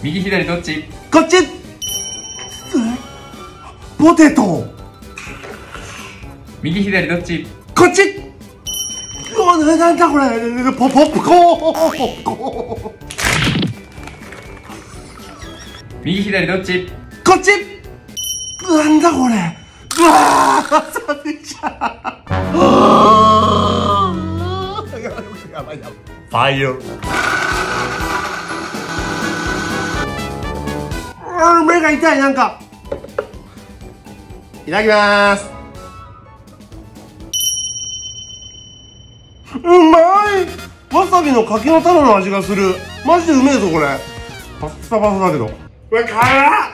右左どっち？こっち。ポテト。右左どっち？こっち。うわ、なんだこれ。ポップコーン。右左どっち？こっち。なんだこれ。うわー、寂しい。やばいやばい。ファイヤー。目が痛い。なんかいただきます。うまい。わさびの柿の種の味がする。マジでうめえぞこれ。パッサパサだけど、これ辛っ。